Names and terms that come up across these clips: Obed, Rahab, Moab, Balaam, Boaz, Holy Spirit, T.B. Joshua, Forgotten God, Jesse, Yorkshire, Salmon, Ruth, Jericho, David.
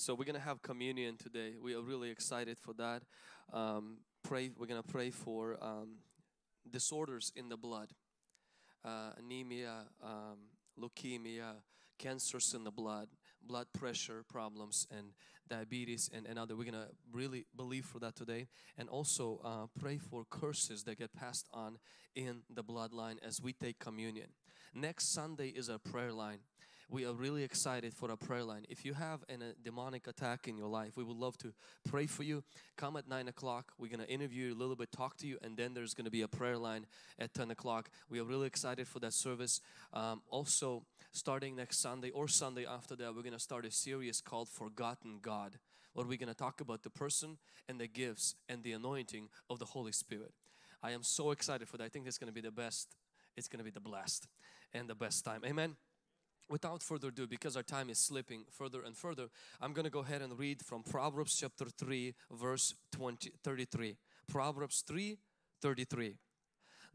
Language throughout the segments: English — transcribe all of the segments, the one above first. So we're going to have communion today. We are really excited for that. We're going to pray for disorders in the blood, anemia, leukemia, cancers in the blood, blood pressure problems, and diabetes and other. We're going to really believe for that today, and also pray for curses that get passed on in the bloodline as we take communion. Next Sunday is our prayer line. We are really excited for our prayer line. If you have a demonic attack in your life, we would love to pray for you. Come at 9 o'clock. We're going to interview you a little bit, talk to you, and then there's going to be a prayer line at 10 o'clock. We are really excited for that service. Also, starting next Sunday or Sunday after that, we're going to start a series called Forgotten God, where we're going to talk about the person and the gifts and the anointing of the Holy Spirit. I am so excited for that. I think it's going to be the best. It's going to be the blast and the best time. Amen. Without further ado, because our time is slipping further and further, I'm going to go ahead and read from Proverbs chapter 3 verse 33. Proverbs 3:33.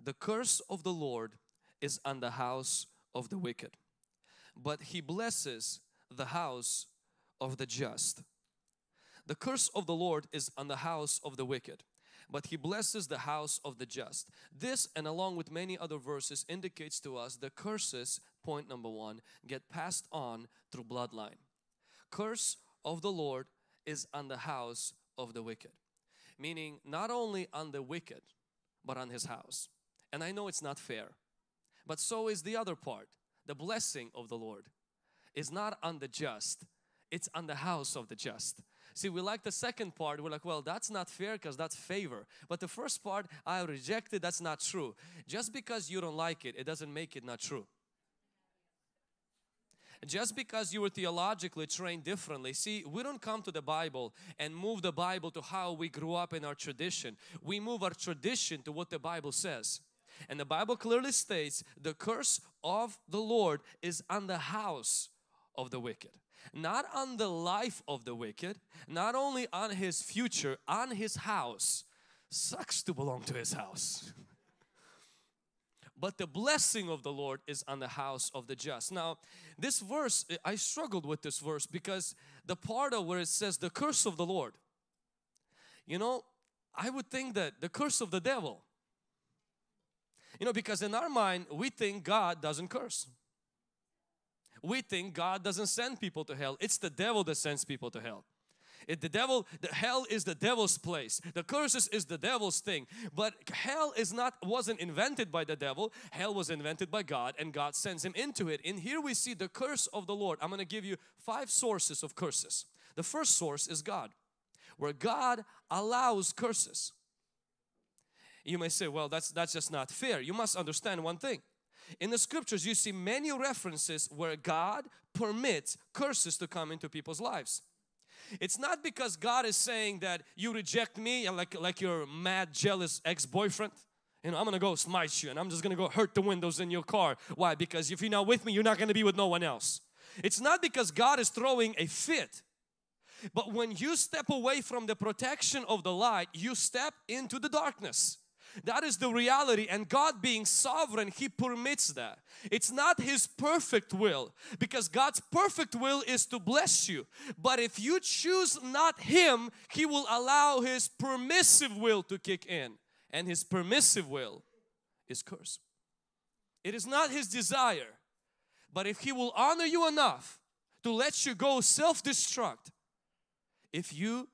The curse of the Lord is on the house of the wicked, but He blesses the house of the just. The curse of the Lord is on the house of the wicked, but He blesses the house of the just. This, and along with many other verses, indicates to us the curses, point number one, get passed on through bloodline. Curse of the Lord is on the house of the wicked, meaning not only on the wicked but on his house. And I know it's not fair, but so is the other part. The blessing of the Lord is not on the just, it's on the house of the just. See, we like the second part. We're like, well, that's not fair because that's favor. But the first part, I reject it. That's not true. Just because you don't like it, it doesn't make it not true. Just because you were theologically trained differently. See, we don't come to the Bible and move the Bible to how we grew up in our tradition. We move our tradition to what the Bible says. And the Bible clearly states the curse of the Lord is on the house of the wicked, not on the life of the wicked, not only on his future, on his house. Sucks to belong to his house. But the blessing of the Lord is on the house of the just. Now, this verse, I struggled with this verse because the part of where it says the curse of the Lord, you know, I would think that the curse of the devil, you know, because in our mind we think God doesn't curse. We think God doesn't send people to hell. It's the devil that sends people to hell. Hell is the devil's place. The curses is the devil's thing. But hell wasn't invented by the devil. Hell was invented by God, and God sends him into it. And here we see the curse of the Lord. I'm going to give you 5 sources of curses. The first source is God, where God allows curses. You may say, well, that's just not fair. You must understand one thing. In the scriptures, you see many references where God permits curses to come into people's lives. It's not because God is saying that you reject me like your mad, jealous ex-boyfriend. You know, I'm gonna go smite you and I'm just gonna go hurt the windows in your car. Why? Because if you're not with me, you're not gonna be with no one else. It's not because God is throwing a fit. But when you step away from the protection of the light, you step into the darkness. That is the reality, and God being sovereign, He permits that. It's not His perfect will, because God's perfect will is to bless you. But if you choose not Him, He will allow His permissive will to kick in, and His permissive will is curse. It is not His desire, but if He will honor you enough to let you go self-destruct, if you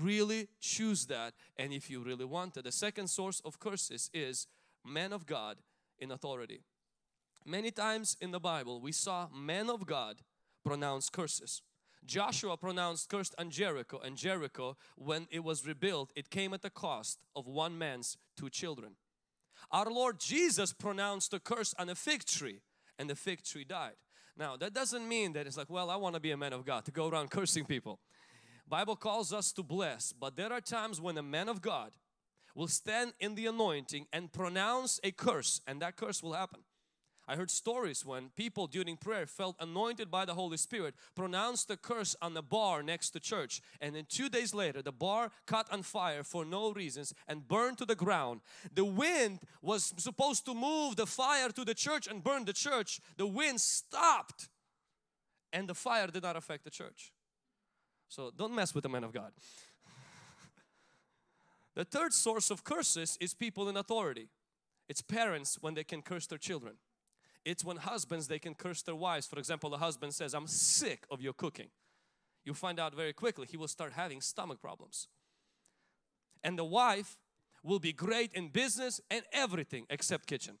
really choose that and if you really want it. The second source of curses is men of God in authority. Many times in the Bible we saw men of God pronounce curses. Joshua pronounced curse on Jericho, and Jericho, when it was rebuilt, it came at the cost of one man's 2 children. Our Lord Jesus pronounced a curse on a fig tree, and the fig tree died. Now that doesn't mean that it's like, well, I want to be a man of God to go around cursing people. Bible calls us to bless, but there are times when a man of God will stand in the anointing and pronounce a curse, and that curse will happen. I heard stories when people during prayer felt anointed by the Holy Spirit, pronounced a curse on the bar next to church, and then 2 days later the bar caught on fire for no reasons and burned to the ground. The wind was supposed to move the fire to the church and burn the church. The wind stopped and the fire did not affect the church. So don't mess with the man of God. The third source of curses is people in authority. It's parents when they can curse their children. It's when husbands, they can curse their wives. For example, a husband says, I'm sick of your cooking. You find out very quickly he will start having stomach problems. And the wife will be great in business and everything except kitchen.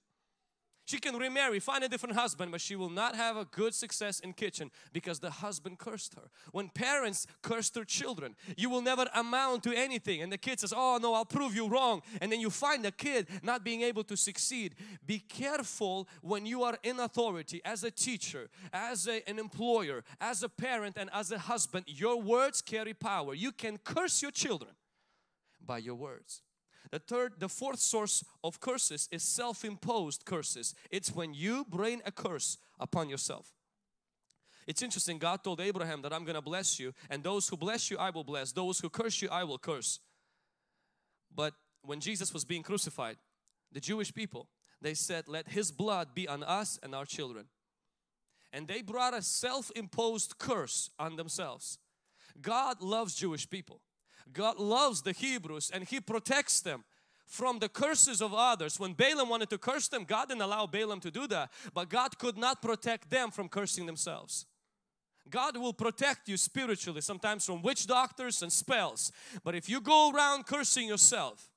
She can remarry, find a different husband, but she will not have a good success in kitchen because the husband cursed her. When parents curse their children, you will never amount to anything. And the kid says, oh no, I'll prove you wrong. And then you find the kid not being able to succeed. Be careful when you are in authority as a teacher, as an employer, as a parent, and as a husband. Your words carry power. You can curse your children by your words. The fourth source of curses is self-imposed curses. It's when you bring a curse upon yourself. It's interesting, God told Abraham that I'm going to bless you, and those who bless you I will bless, those who curse you I will curse. But when Jesus was being crucified, the Jewish people, they said, let his blood be on us and our children. And they brought a self-imposed curse on themselves. God loves Jewish people. God loves the Hebrews and He protects them from the curses of others. When Balaam wanted to curse them, God didn't allow Balaam to do that, but God could not protect them from cursing themselves. God will protect you spiritually, sometimes from witch doctors and spells. But if you go around cursing yourself,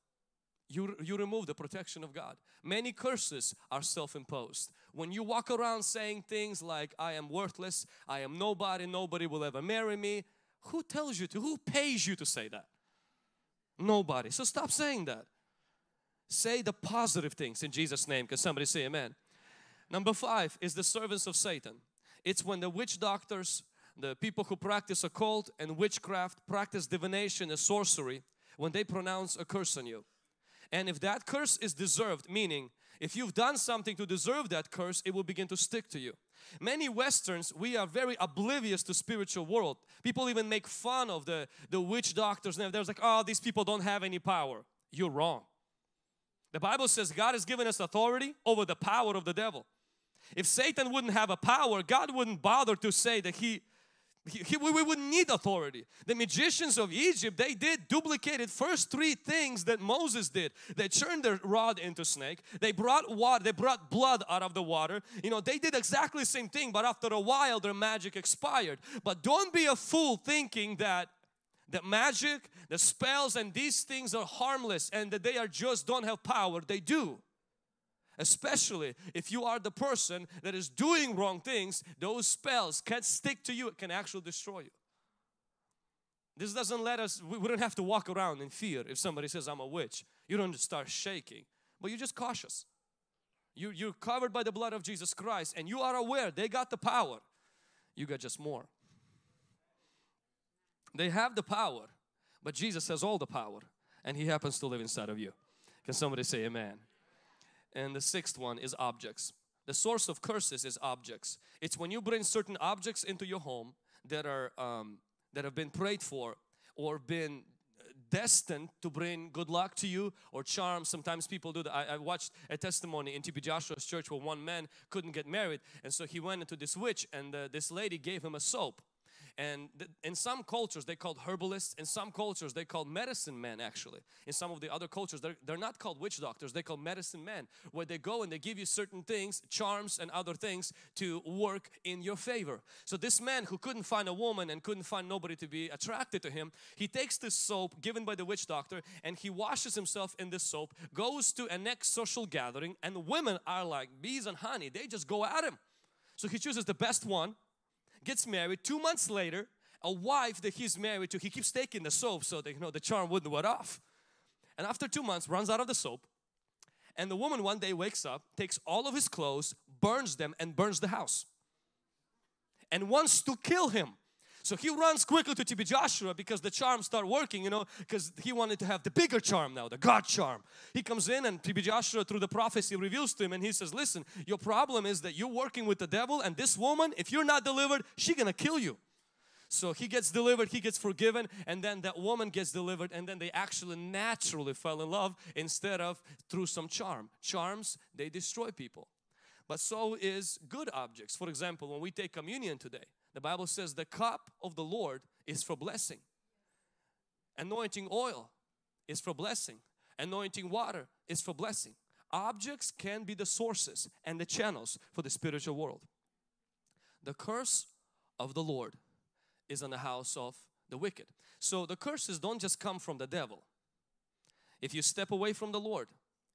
you remove the protection of God. Many curses are self-imposed. When you walk around saying things like, I am worthless, I am nobody, nobody will ever marry me. Who tells you to? Who pays you to say that? Nobody. So stop saying that. Say the positive things in Jesus' name. Can somebody say amen? Number 5 is the servants of Satan. It's when the witch doctors, the people who practice occult and witchcraft, practice divination and sorcery, when they pronounce a curse on you. And if that curse is deserved, meaning if you've done something to deserve that curse, it will begin to stick to you. Many Westerns, we are very oblivious to spiritual world. People even make fun of the witch doctors. They're like, oh, these people don't have any power. You're wrong. The Bible says God has given us authority over the power of the devil. If Satan wouldn't have a power, God wouldn't bother to say that we wouldn't need authority. The magicians of Egypt, they did duplicated first 3 things that Moses did. They turned their rod into snake. They brought water. They brought blood out of the water. You know, they did exactly the same thing, but after a while their magic expired. But don't be a fool thinking that the magic, the spells and these things are harmless and that they are just don't have power. They do. Especially if you are the person that is doing wrong things, those spells can stick to you. It can actually destroy you. This doesn't let us, we don't have to walk around in fear. If somebody says, I'm a witch, you don't start shaking, but you're just cautious. You're covered by the blood of Jesus Christ and you are aware they got the power. You got just more. They have the power, but Jesus has all the power and He happens to live inside of you. Can somebody say amen? And the 6th one is objects. The source of curses is objects. It's when you bring certain objects into your home that are that have been prayed for or been destined to bring good luck to you or charm. Sometimes people do that. I watched a testimony in T.B. Joshua's church where one man couldn't get married, and so he went into this witch, and this lady gave him a soap. And in some cultures they called herbalists, in some cultures they called medicine men actually. In some of the other cultures they're not called witch doctors, they call medicine men, where they go and they give you certain things, charms and other things to work in your favor. So this man who couldn't find a woman and couldn't find nobody to be attracted to him, he takes this soap given by the witch doctor and he washes himself in this soap, goes to a next social gathering, and women are like bees and honey, they just go at him. So he chooses the best one, gets married. 2 months later, a wife that he's married to, he keeps taking the soap so that, you know, the charm wouldn't wear off. And after 2 months, runs out of the soap. And the woman one day wakes up, takes all of his clothes, burns them, and burns the house. And wants to kill him. So he runs quickly to T.B. Joshua because the charms start working, you know, because he wanted to have the bigger charm now, the God charm. He comes in and T.B. Joshua through the prophecy reveals to him and he says, listen, your problem is that you're working with the devil, and this woman, if you're not delivered, she's gonna kill you. So he gets delivered, he gets forgiven, and then that woman gets delivered, and then they actually naturally fell in love instead of through some charm. Charms, they destroy people. But so is good objects. For example, when we take communion today, the Bible says the cup of the Lord is for blessing. Anointing oil is for blessing. Anointing water is for blessing. Objects can be the sources and the channels for the spiritual world. The curse of the Lord is on the house of the wicked. So the curses don't just come from the devil. If you step away from the Lord,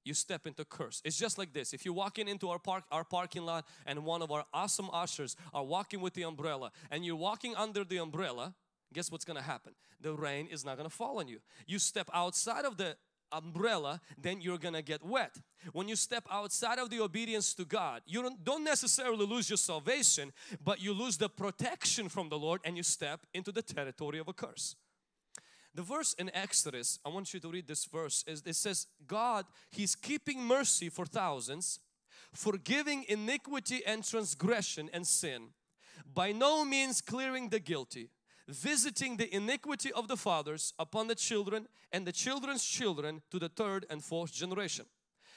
you step into curse. It's just like this. If you walk into our parking lot and one of our awesome ushers are walking with the umbrella and you're walking under the umbrella, guess what's going to happen? The rain is not going to fall on you. You step outside of the umbrella, then you're going to get wet. When you step outside of the obedience to God, you don't necessarily lose your salvation, but you lose the protection from the Lord and you step into the territory of a curse. The verse in Exodus, I want you to read this verse. It says, God, He's keeping mercy for thousands, forgiving iniquity and transgression and sin, by no means clearing the guilty, visiting the iniquity of the fathers upon the children and the children's children to the third and fourth generation.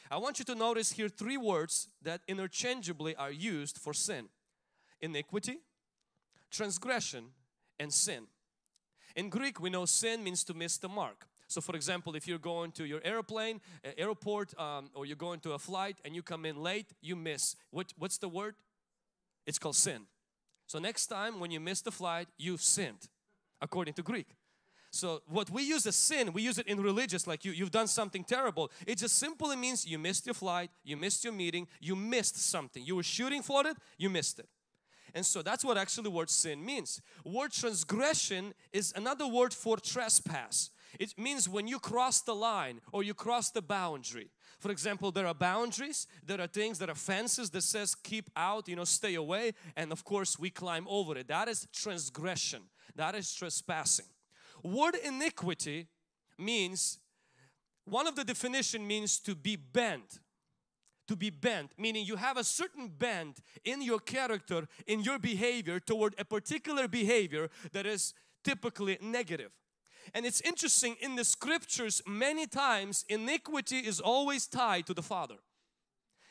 I want you to notice here three words that interchangeably are used for sin: iniquity, transgression, and sin. In Greek, we know sin means to miss the mark. So for example, if you're going to your airport, or you're going to a flight and you come in late, you miss. What's the word? It's called sin. So next time when you miss the flight, you've sinned, according to Greek. So what we use as sin, we use it in religious, like you've done something terrible. It just simply means you missed your flight, you missed your meeting, you missed something. You were shooting for it, you missed it. And so that's what actually the word sin means. Word transgression is another word for trespass. It means when you cross the line or you cross the boundary. For example, there are boundaries, there are things, there are fences that says keep out, you know, stay away. And of course we climb over it. That is transgression. That is trespassing. Word iniquity means, one of the definition means to be bent. To be bent, meaning you have a certain bent in your character, in your behavior toward a particular behavior that is typically negative. And it's interesting, in the scriptures many times iniquity is always tied to the father.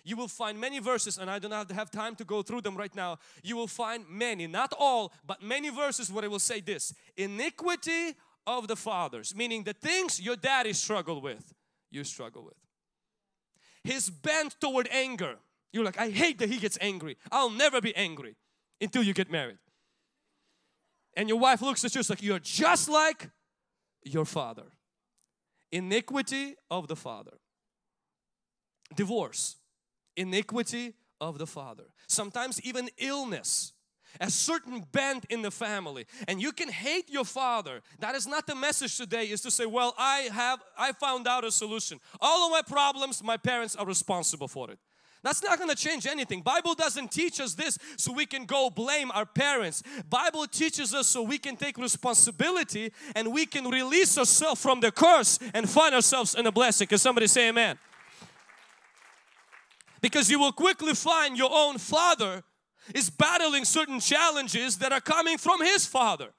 You will find many verses, and I do not have time to go through them right now. You will find many, not all, but many verses where I will say this: iniquity of the fathers, meaning the things your daddy struggled with, you struggle with. His bent toward anger. You're like, I hate that he gets angry. I'll never be angry, until you get married. And your wife looks at you, it's like, you're just like your father. Iniquity of the father. Divorce. Iniquity of the father. Sometimes even illness. A certain bent in the family. And you can hate your father. That is not the message today, is to say, well, I found out a solution. All of my problems, my parents are responsible for it. That's not going to change anything. Bible doesn't teach us this so we can go blame our parents. Bible teaches us so we can take responsibility and we can release ourselves from the curse and find ourselves in a blessing. Can somebody say amen? Because you will quickly find your own father is battling certain challenges that are coming from his father.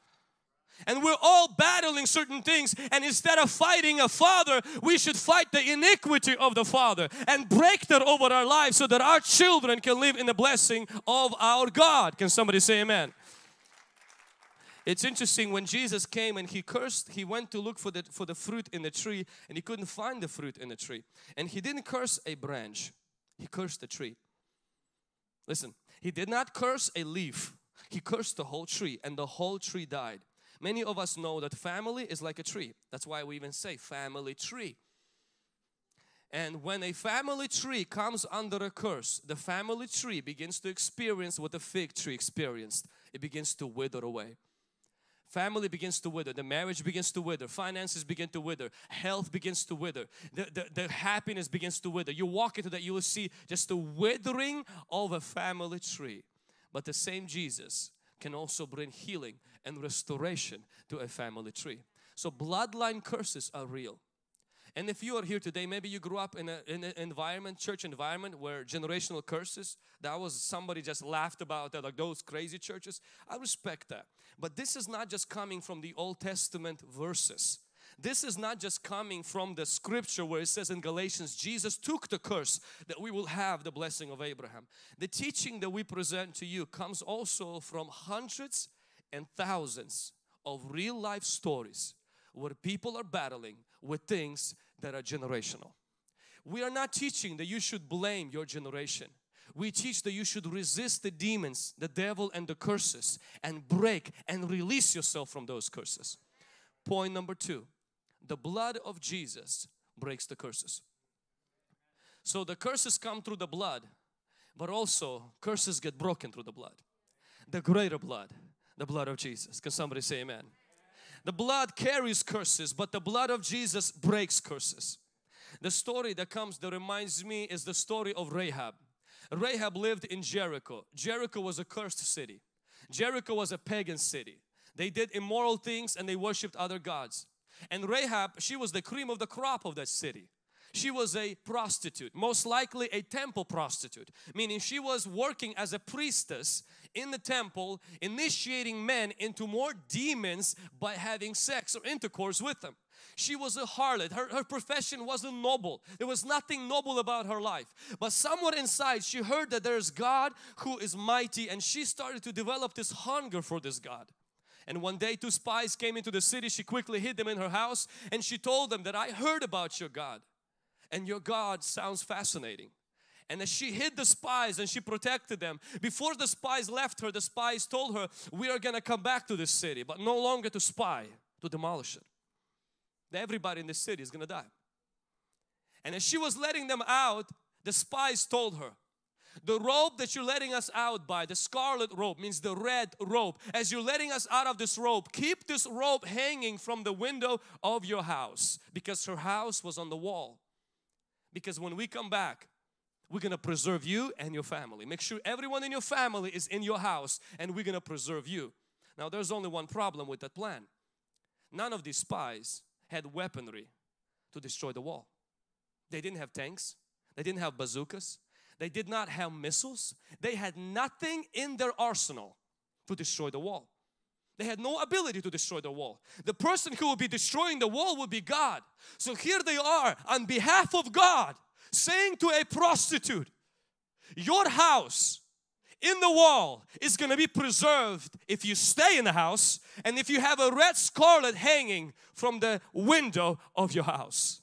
And we're all battling certain things, and instead of fighting a father, we should fight the iniquity of the father and break that over our lives so that our children can live in the blessing of our God. Can somebody say amen? It's interesting, when Jesus came and He cursed, He went to look for the fruit in the tree, and He couldn't find the fruit in the tree. And He didn't curse a branch, He cursed the tree. Listen, He did not curse a leaf, He cursed the whole tree, and the whole tree died. Many of us know that family is like a tree. That's why we even say family tree. And when a family tree comes under a curse, the family tree begins to experience what the fig tree experienced. It begins to wither away. Family begins to wither, the marriage begins to wither, finances begin to wither, health begins to wither, the happiness begins to wither. You walk into that, you will see just the withering of a family tree. But the same Jesus can also bring healing and restoration to a family tree. So bloodline curses are real. And if you are here today, maybe you grew up in an environment, church environment, where generational curses, that was somebody just laughed about that, like those crazy churches. I respect that. But this is not just coming from the Old Testament verses. This is not just coming from the scripture where it says in Galatians, Jesus took the curse that we will have the blessing of Abraham. The teaching that we present to you comes also from hundreds and thousands of real life stories where people are battling with things that are generational. We are not teaching that you should blame your generation. We teach that you should resist the demons, the devil and the curses, and break and release yourself from those curses. Point number two, the blood of Jesus breaks the curses. So the curses come through the blood, but also curses get broken through the blood. The greater blood, the blood of Jesus. Can somebody say amen? The blood carries curses, but the blood of Jesus breaks curses. The story that comes that reminds me is the story of Rahab. Rahab lived in Jericho. Jericho was a cursed city. Jericho was a pagan city. They did immoral things and they worshipped other gods. And Rahab, she was the cream of the crop of that city. She was a prostitute, most likely a temple prostitute, meaning she was working as a priestess in the temple, initiating men into more demons by having sex or intercourse with them. She was a harlot. Her profession wasn't noble. There was nothing noble about her life. But somewhere inside she heard that there is God who is mighty, and she started to develop this hunger for this God. And one day two spies came into the city. She quickly hid them in her house and she told them that I heard about your God. And your God sounds fascinating. And as she hid the spies and she protected them, before the spies left her, the spies told her, we are going to come back to this city, but no longer to spy, to demolish it. Everybody in the city is going to die. And as she was letting them out, the spies told her, the robe that you're letting us out by, the scarlet robe, means the red robe. As you're letting us out of this robe, keep this robe hanging from the window of your house, because her house was on the wall. Because when we come back, we're going to preserve you and your family. Make sure everyone in your family is in your house, and we're going to preserve you. Now there's only one problem with that plan. None of these spies had weaponry to destroy the wall. They didn't have tanks. They didn't have bazookas. They did not have missiles. They had nothing in their arsenal to destroy the wall. They had no ability to destroy the wall. The person who would be destroying the wall would be God. So here they are on behalf of God saying to a prostitute, your house in the wall is going to be preserved if you stay in the house and if you have a red scarlet hanging from the window of your house.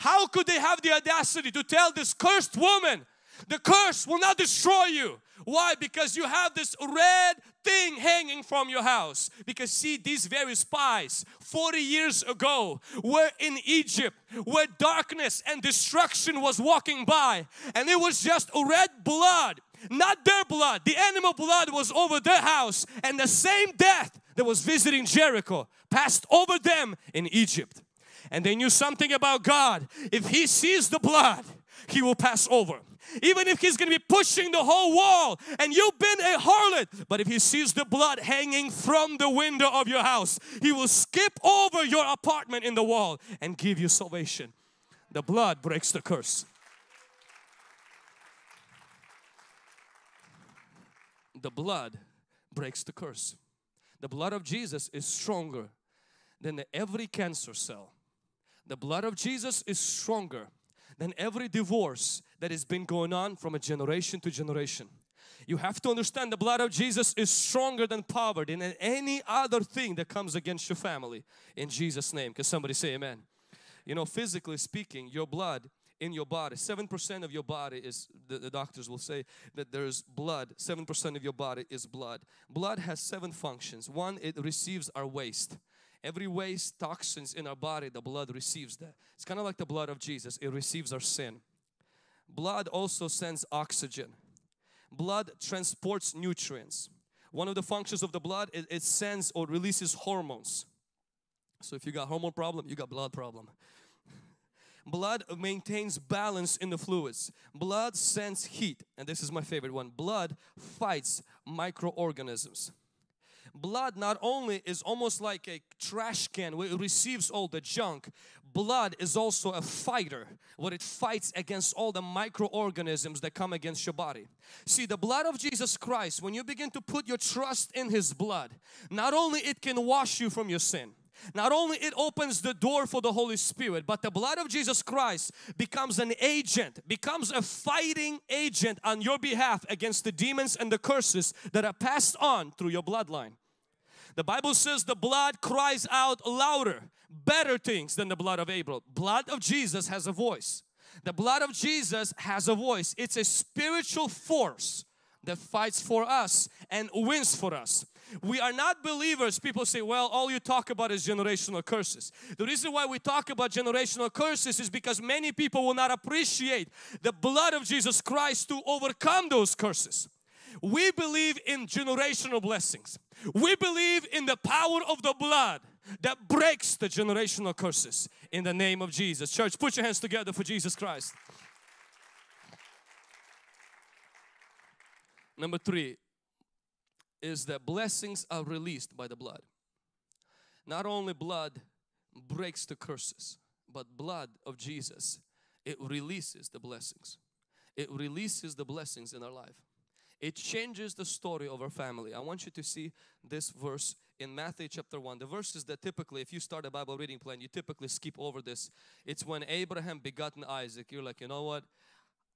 How could they have the audacity to tell this cursed woman, the curse will not destroy you? Why? Because you have this red thing hanging from your house. Because see, these very spies 40 years ago were in Egypt, where darkness and destruction was walking by, and it was just red blood, not their blood. The animal blood was over their house, and the same death that was visiting Jericho passed over them in Egypt. And they knew something about God. If He sees the blood, He will pass over. Even if He's going to be pushing the whole wall and you've been a harlot, but if He sees the blood hanging from the window of your house, He will skip over your apartment in the wall and give you salvation. The blood breaks the curse. The blood breaks the curse. The blood of Jesus is stronger than every cancer cell. The blood of Jesus is stronger than every divorce that has been going on from a generation to generation. You have to understand the blood of Jesus is stronger than poverty and any other thing that comes against your family. In Jesus' name, can somebody say amen? You know, physically speaking, your blood in your body, 7% of your body is, the doctors will say that there's blood, 7% of your body is blood. Blood has 7 functions. One, it receives our waste. Every waste, toxins in our body, the blood receives that. It's kind of like the blood of Jesus. It receives our sin. Blood also sends oxygen. Blood transports nutrients. One of the functions of the blood is it sends or releases hormones. So if you got hormone problem, you got blood problem. Blood maintains balance in the fluids. Blood sends heat. And this is my favorite one. Blood fights microorganisms. Blood not only is almost like a trash can where it receives all the junk, blood is also a fighter where it fights against all the microorganisms that come against your body. See, the blood of Jesus Christ, when you begin to put your trust in His blood, not only it can wash you from your sin, not only it opens the door for the Holy Spirit, but the blood of Jesus Christ becomes an agent, becomes a fighting agent on your behalf against the demons and the curses that are passed on through your bloodline. The Bible says the blood cries out louder, better things than the blood of Abel. Blood of Jesus has a voice. The blood of Jesus has a voice. It's a spiritual force that fights for us and wins for us. We are not believers. People say, well, all you talk about is generational curses. The reason why we talk about generational curses is because many people will not appreciate the blood of Jesus Christ to overcome those curses. We believe in generational blessings. We believe in the power of the blood that breaks the generational curses in the name of Jesus. Church, put your hands together for Jesus Christ. Number three is that blessings are released by the blood. Not only blood breaks the curses, but blood of Jesus, it releases the blessings. It releases the blessings in our life. It changes the story of our family. I want you to see this verse in Matthew chapter 1. The verses that typically, if you start a Bible reading plan, you typically skip over this. It's when Abraham begot Isaac. You're like, you know what?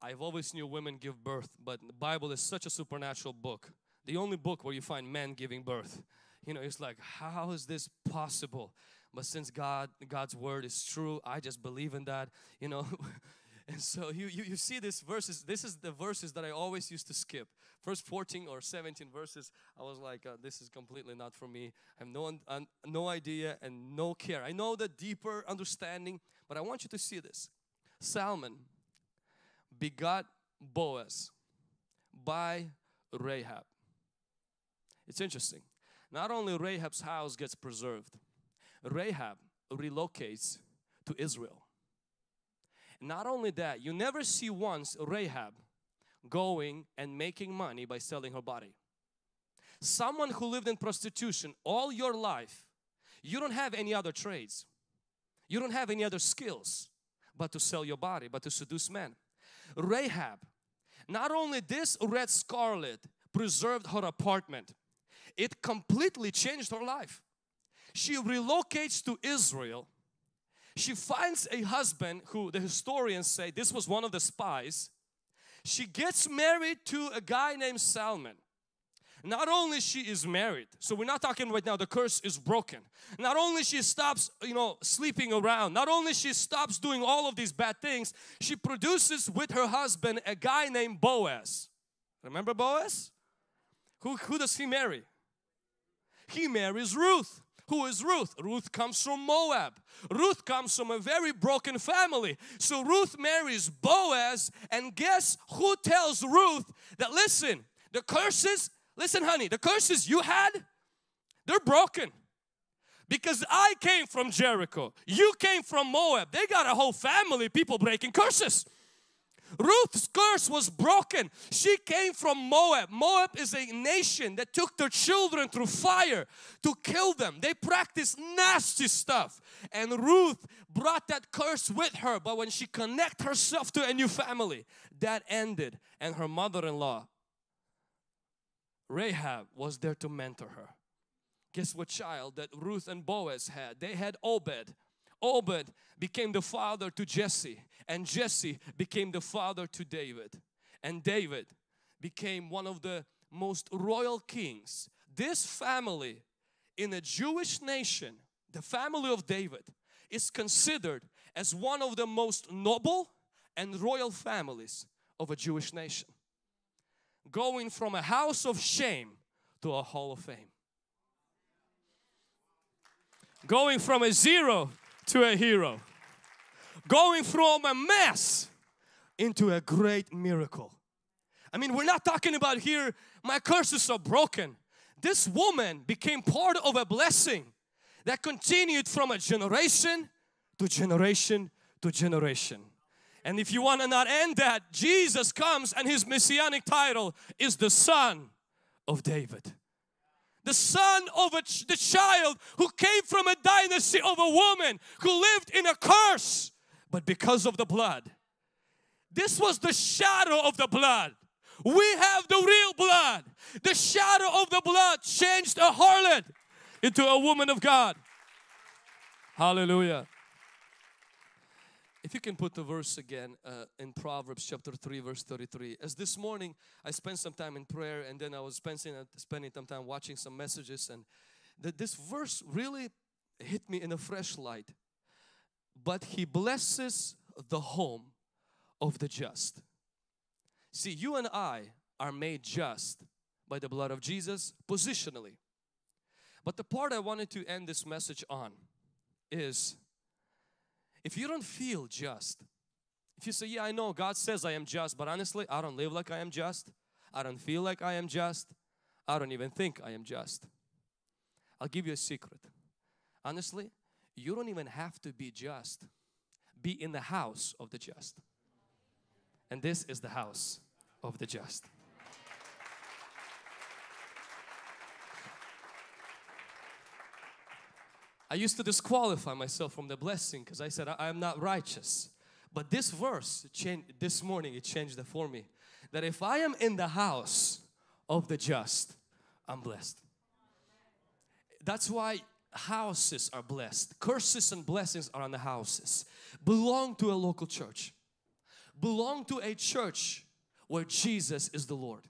I've always knew women give birth, but the Bible is such a supernatural book. The only book where you find men giving birth. You know, it's like, how is this possible? But since God's word is true, I just believe in that, you know. And so you see these verses. This is the verses that I always used to skip. First 14 or 17 verses, I was like, this is completely not for me. I have no idea and no care. I know the deeper understanding, but I want you to see this. Salmon begot Boaz by Rahab. It's interesting. Not only Rahab's house gets preserved, Rahab relocates to Israel. Not only that, you never see once Rahab going and making money by selling her body. Someone who lived in prostitution all your life, you don't have any other trades. You don't have any other skills but to sell your body, but to seduce men. Rahab, not only this red scarlet preserved her apartment, it completely changed her life. She relocates to Israel. She finds a husband who the historians say this was one of the spies. She gets married to a guy named Salmon. Not only she is married, so we're not talking right now, the curse is broken. Not only she stops, you know, sleeping around. Not only she stops doing all of these bad things, she produces with her husband a guy named Boaz. Remember Boaz? Who does he marry? He marries Ruth. Who is Ruth? Ruth comes from Moab. Ruth comes from a very broken family. So Ruth marries Boaz, and guess who tells Ruth that, listen, the curses, listen honey, the curses you had, they're broken. Because I came from Jericho. You came from Moab. They got a whole family of people breaking curses. Ruth's curse was broken. She came from Moab. Moab is a nation that took their children through fire to kill them. They practiced nasty stuff. And Ruth brought that curse with her. But when she connected herself to a new family, that ended. And her mother-in-law, Rahab, was there to mentor her. Guess what child that Ruth and Boaz had? They had Obed. Obed became the father to Jesse, and Jesse became the father to David, and David became one of the most royal kings. This family in a Jewish nation, the family of David, is considered as one of the most noble and royal families of a Jewish nation. Going from a house of shame to a hall of fame. Going from a zero to a hero. Going from a mess into a great miracle. I mean, we're not talking about here, my curses are broken. This woman became part of a blessing that continued from a generation to generation to generation. And if you want to not end that, Jesus comes and His messianic title is the Son of David. The son of the child who came from a dynasty of a woman who lived in a curse. But because of the blood, this was the shadow of the blood. We have the real blood. The shadow of the blood changed a harlot into a woman of God. Hallelujah. If you can put the verse again in Proverbs chapter 3 verse 33. As this morning I spent some time in prayer, and then I was spending some time watching some messages, and that this verse really hit me in a fresh light. But he blesses the home of the just. See, you and I are made just by the blood of Jesus positionally. But the part I wanted to end this message on is, if you don't feel just, if you say, yeah, I know God says I am just, but honestly, I don't live like I am just. I don't feel like I am just. I don't even think I am just. I'll give you a secret. Honestly, you don't even have to be just. Be in the house of the just. And this is the house of the just. I used to disqualify myself from the blessing because I said I am not righteous. But this verse, this morning, it changed it for me. That if I am in the house of the just, I'm blessed. That's why houses are blessed. Curses and blessings are on the houses. Belong to a local church. Belong to a church where Jesus is the Lord.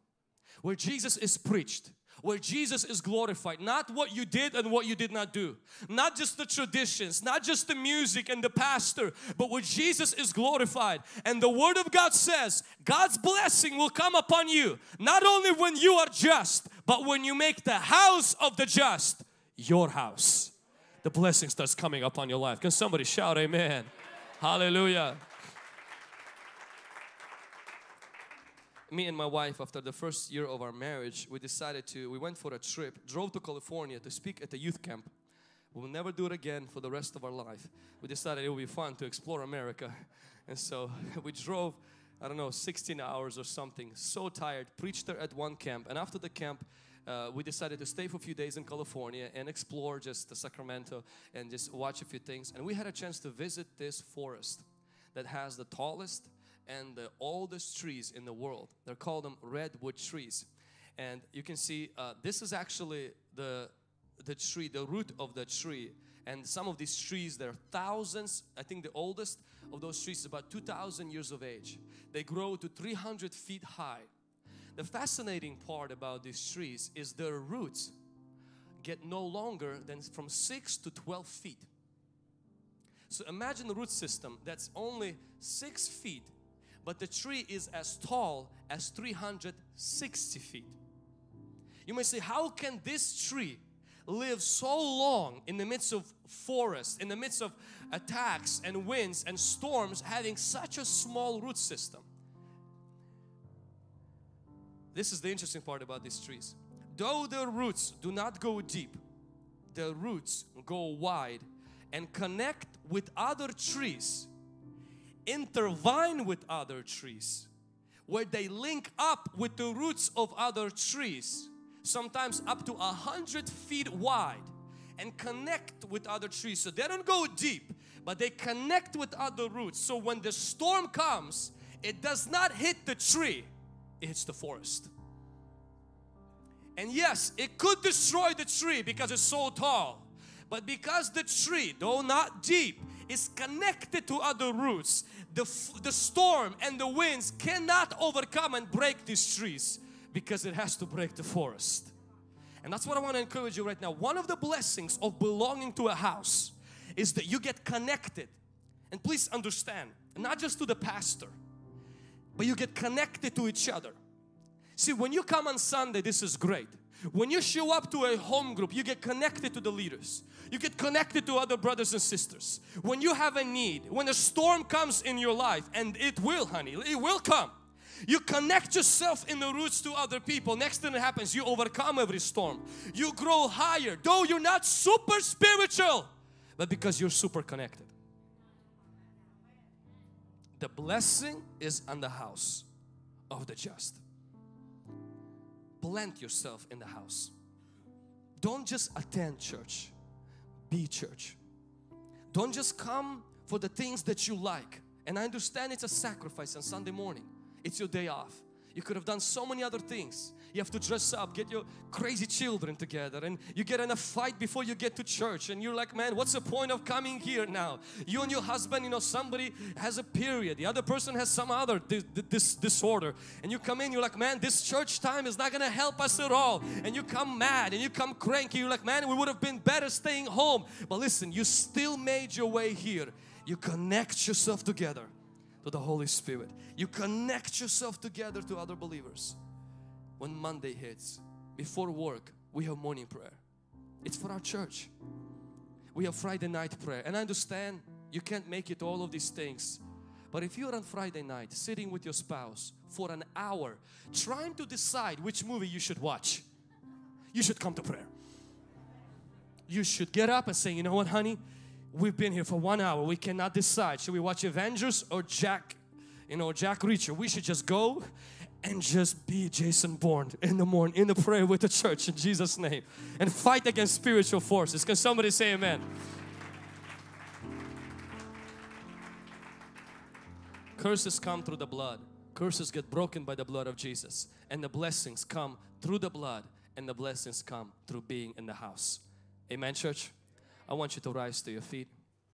Where Jesus is preached. Where Jesus is glorified. Not what you did and what you did not do. Not just the traditions, not just the music and the pastor, but where Jesus is glorified. And the Word of God says, God's blessing will come upon you, not only when you are just, but when you make the house of the just your house. The blessing starts coming upon your life. Can somebody shout amen? Hallelujah. Me and my wife, after the first year of our marriage, we went for a trip, drove to California to speak at a youth camp. We will never do it again for the rest of our life. We decided it would be fun to explore America. And so we drove, I don't know, 16 hours or something, so tired, preached there at one camp. And after the camp, we decided to stay for a few days in California and explore just the Sacramento and just watch a few things. And we had a chance to visit this forest that has the tallest and the oldest trees in the world. They're called them redwood trees. And you can see this is actually the tree, the root of the tree. And some of these trees, they're thousands. I think the oldest of those trees is about 2,000 years of age. They grow to 300 feet high. The fascinating part about these trees is their roots get no longer than from 6 to 12 feet. So imagine the root system that's only 6 feet, but the tree is as tall as 360 feet. You may say, how can this tree live so long in the midst of forests, in the midst of attacks and winds and storms, having such a small root system? This is the interesting part about these trees. Though their roots do not go deep, their roots go wide and connect with other trees, intertwine with other trees, where they link up with the roots of other trees, sometimes up to 100 feet wide, and connect with other trees. So they don't go deep, but they connect with other roots. So when the storm comes, it does not hit the tree, it hits the forest. And yes, it could destroy the tree because it's so tall, but because the tree, though not deep, is connected to other roots, the storm and the winds cannot overcome and break these trees, because it has to break the forest. And that's what I want to encourage you right now. One of the blessings of belonging to a house is that you get connected. And please understand, not just to the pastor, but you get connected to each other. See, when you come on Sunday, this is great. When you show up to a home group, you get connected to the leaders. You get connected to other brothers and sisters. When you have a need, when a storm comes in your life, and it will, honey, it will come. You connect yourself in the roots to other people. Next thing that happens, you overcome every storm. You grow higher, though you're not super spiritual, but because you're super connected. The blessing is on the house of the just. Plant yourself in the house. Don't just attend church. Be church. Don't just come for the things that you like. And I understand it's a sacrifice on Sunday morning. It's your day off. You could have done so many other things. You have to dress up, get your crazy children together, and you get in a fight before you get to church, and you're like, man, what's the point of coming here now? You and your husband, you know, somebody has a period, the other person has some other disorder, and you come in, you're like, man, this church time is not going to help us at all, and you come mad and you come cranky. You're like, man, we would have been better staying home. But listen, you still made your way here. You connect yourself together to the Holy Spirit. You connect yourself together to other believers. When Monday hits, before work, we have morning prayer. It's for our church. We have Friday night prayer. And I understand you can't make it all of these things. But if you're on Friday night sitting with your spouse for an hour trying to decide which movie you should watch, you should come to prayer. You should get up and say, you know what, honey? We've been here for 1 hour. We cannot decide. Should we watch Avengers or Jack Reacher? We should just go and just be Jason Bourne in the morning, in the prayer with the church, in Jesus' name. And fight against spiritual forces. Can somebody say amen? Curses come through the blood. Curses get broken by the blood of Jesus. And the blessings come through the blood. And the blessings come through being in the house. Amen, church? I want you to rise to your feet.